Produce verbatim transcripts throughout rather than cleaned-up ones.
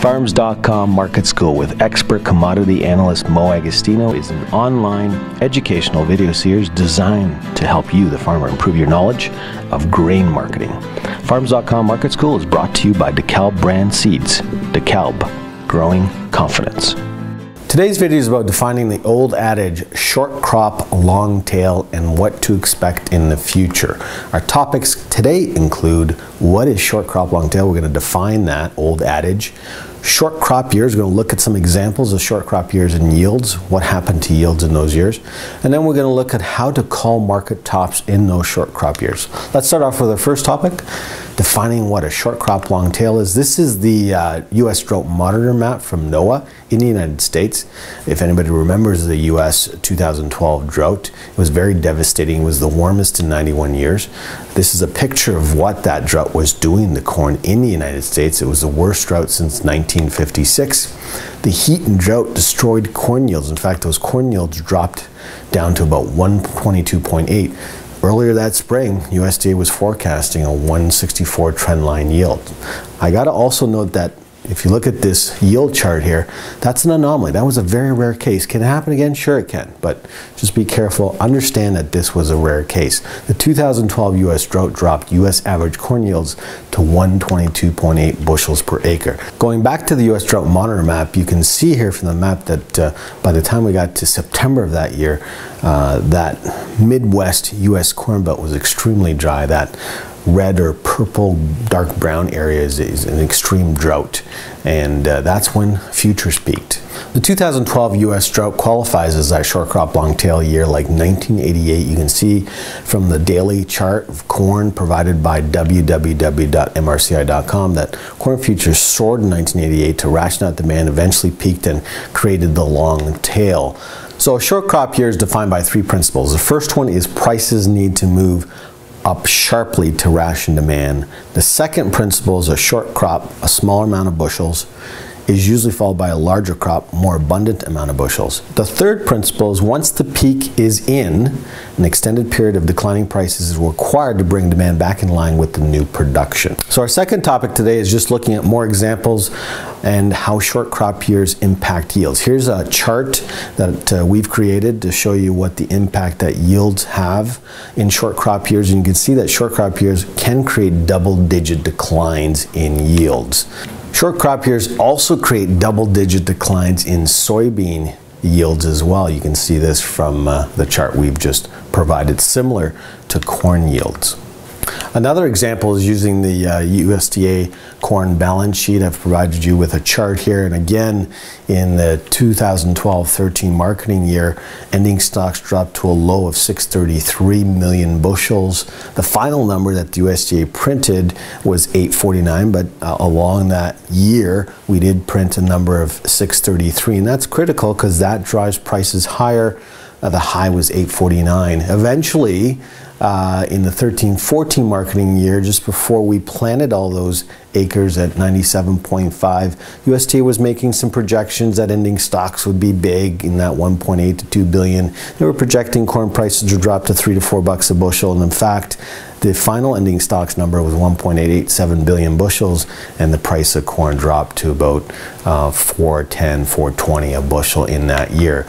Farms dot com Market School with expert commodity analyst Mo Agostino is an online educational video series designed to help you, the farmer, improve your knowledge of grain marketing. Farms dot com Market School is brought to you by DeKalb Brand Seeds. DeKalb, growing confidence. Today's video is about defining the old adage, short crop, long tail, and what to expect in the future. Our topics today include, what is short crop, long tail? We're going to define that old adage. Short crop years, we're going to look at some examples of short crop years and yields, what happened to yields in those years. And then we're going to look at how to call market tops in those short crop years. Let's start off with our first topic, defining what a short crop long tail is. This is the uh, U S Drought Monitor map from NOAA in the United States. If anybody remembers the U S two thousand twelve drought, it was very devastating. It was the warmest in ninety-one years. This is a picture of what that drought was doing to corn in the United States. It was the worst drought since nineteen fifty-six. The heat and drought destroyed corn yields. In fact, those corn yields dropped down to about one twenty-two point eight. Earlier that spring, U S D A was forecasting a one sixty-four trendline yield. I gotta also note that if you look at this yield chart here, that's an anomaly. That was a very rare case. Can it happen again? Sure it can, but just be careful. Understand that this was a rare case. The two thousand twelve U S drought dropped U S average corn yields to one twenty-two point eight bushels per acre. Going back to the U S drought monitor map, you can see here from the map that uh, by the time we got to September of that year, uh, that Midwest U S corn belt was extremely dry. That red or purple dark brown areas is an extreme drought, and uh, that's when futures peaked. The two thousand twelve U S drought qualifies as that short crop long tail year like nineteen eighty-eight. You can see from the daily chart of corn provided by w w w dot m r c i dot com that corn futures soared in nineteen eighty-eight to ration out demand, eventually peaked and created the long tail. So a short crop year is defined by three principles. The first one is prices need to move up sharply to ration demand. The second principle is a short crop, a smaller amount of bushels, is usually followed by a larger crop, more abundant amount of bushels. The third principle is once the peak is in, an extended period of declining prices is required to bring demand back in line with the new production. So our second topic today is just looking at more examples and how short crop years impact yields. Here's a chart that uh, we've created to show you what the impact that yields have in short crop years. And you can see that short crop years can create double-digit declines in yields. Short crop years also create double-digit declines in soybean yields as well. You can see this from uh, the chart we've just provided, similar to corn yields. Another example is using the uh, U S D A corn balance sheet. I've provided you with a chart here, and again, in the two thousand twelve thirteen marketing year, ending stocks dropped to a low of six hundred thirty-three million bushels. The final number that the U S D A printed was eight forty-nine, but uh, along that year, we did print a number of six thirty-three, and that's critical because that drives prices higher. Uh, the high was eight forty-nine. Eventually, uh, in the thirteen fourteen marketing year, just before we planted all those acres at ninety-seven point five, U S D A was making some projections that ending stocks would be big in that one point eight to two billion. They were projecting corn prices to drop to three to four bucks a bushel, and in fact, the final ending stocks number was one point eight eight seven billion bushels, and the price of corn dropped to about uh, four ten, four twenty a bushel in that year.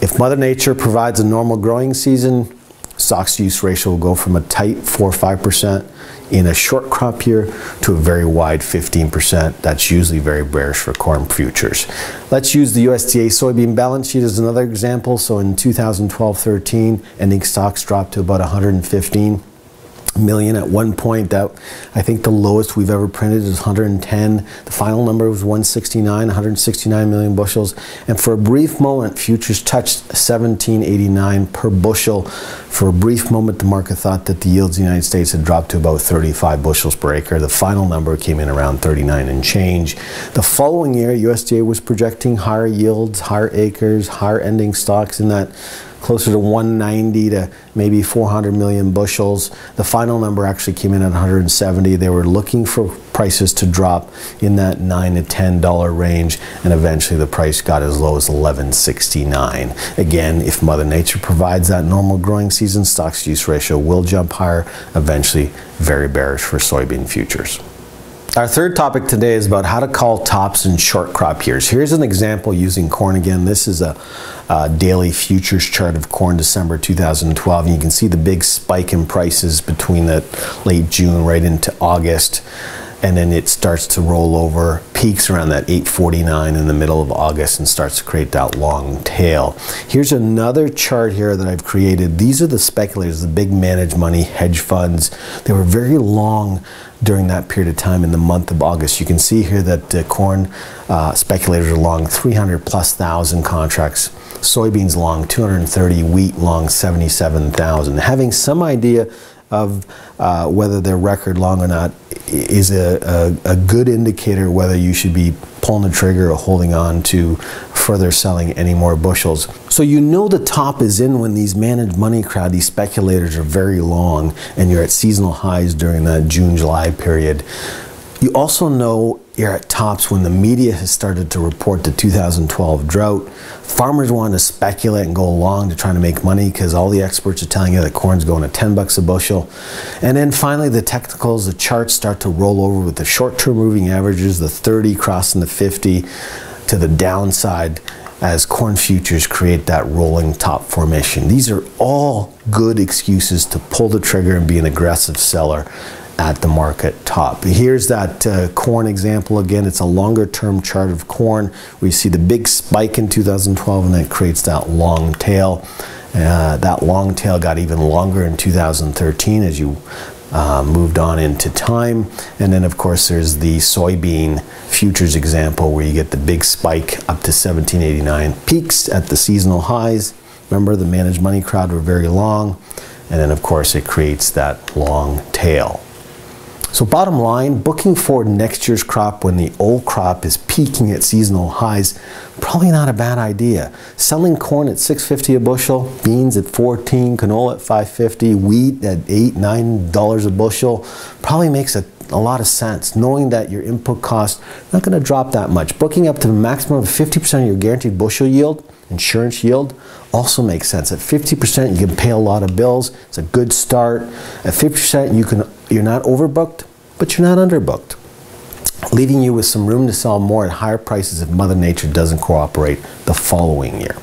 If Mother Nature provides a normal growing season, stocks-to-use ratio will go from a tight four or five percent in a short crop year to a very wide fifteen percent. That's usually very bearish for corn futures. Let's use the U S D A soybean balance sheet as another example. So in two thousand twelve thirteen, ending stocks dropped to about one hundred fifteen million at one point. That I think the lowest we've ever printed is one hundred ten. The final number was one sixty-nine, one hundred sixty-nine million bushels, and for a brief moment futures touched seventeen eighty-nine per bushel. For a brief moment the market thought that the yields in the United States had dropped to about thirty-five bushels per acre. The final number came in around thirty-nine and change. The following year U S D A was projecting higher yields, higher acres, higher ending stocks in that closer to one ninety to maybe four hundred million bushels. The final number actually came in at one hundred seventy. They were looking for prices to drop in that nine to ten dollar range, and eventually the price got as low as eleven sixty-nine. Again, if Mother Nature provides that normal growing season, stocks-to-use ratio will jump higher, eventually very bearish for soybean futures. Our third topic today is about how to call tops in short crop years. Here's an example using corn again. This is a uh, daily futures chart of corn, December two thousand twelve, and you can see the big spike in prices between the late June right into August, and then it starts to roll over, peaks around that eight forty-nine in the middle of August and starts to create that long tail. Here's another chart here that I've created. These are the speculators, the big managed money hedge funds. They were very long during that period of time in the month of August. You can see here that uh, corn uh, speculators are long three hundred plus thousand contracts, soybeans long two hundred thirty, wheat long seventy-seven thousand. Having some idea of uh, whether they're record long or not is a, a, a good indicator whether you should be pulling the trigger or holding on to further selling any more bushels. So you know the top is in when these managed money crowd, these speculators are very long and you're at seasonal highs during that June-July period. You also know you're at tops when the media has started to report the two thousand twelve drought. Farmers want to speculate and go long to try to make money because all the experts are telling you that corn's going to ten bucks a bushel. And then finally the technicals, the charts start to roll over with the short-term moving averages, the thirty crossing the fifty to the downside as corn futures create that rolling top formation. These are all good excuses to pull the trigger and be an aggressive seller at the market top. Here's that uh, corn example again. It's a longer term chart of corn. We see the big spike in two thousand twelve and that creates that long tail. Uh, that long tail got even longer in two thousand thirteen as you uh, moved on into time. And then of course there's the soybean futures example where you get the big spike up to seventeen eighty-nine, peaks at the seasonal highs. Remember the managed money crowd were very long. And then of course it creates that long tail. So bottom line, booking for next year's crop when the old crop is peaking at seasonal highs, probably not a bad idea. Selling corn at six fifty a bushel, beans at fourteen, canola at five fifty, wheat at eight, nine dollars a bushel, probably makes a, a lot of sense, knowing that your input costs not going to drop that much. Booking up to the maximum of fifty percent of your guaranteed bushel yield, insurance yield, also makes sense. At fifty percent you can pay a lot of bills, it's a good start. At fifty percent you can, you're not overbooked, but you're not underbooked, leaving you with some room to sell more at higher prices if Mother Nature doesn't cooperate the following year.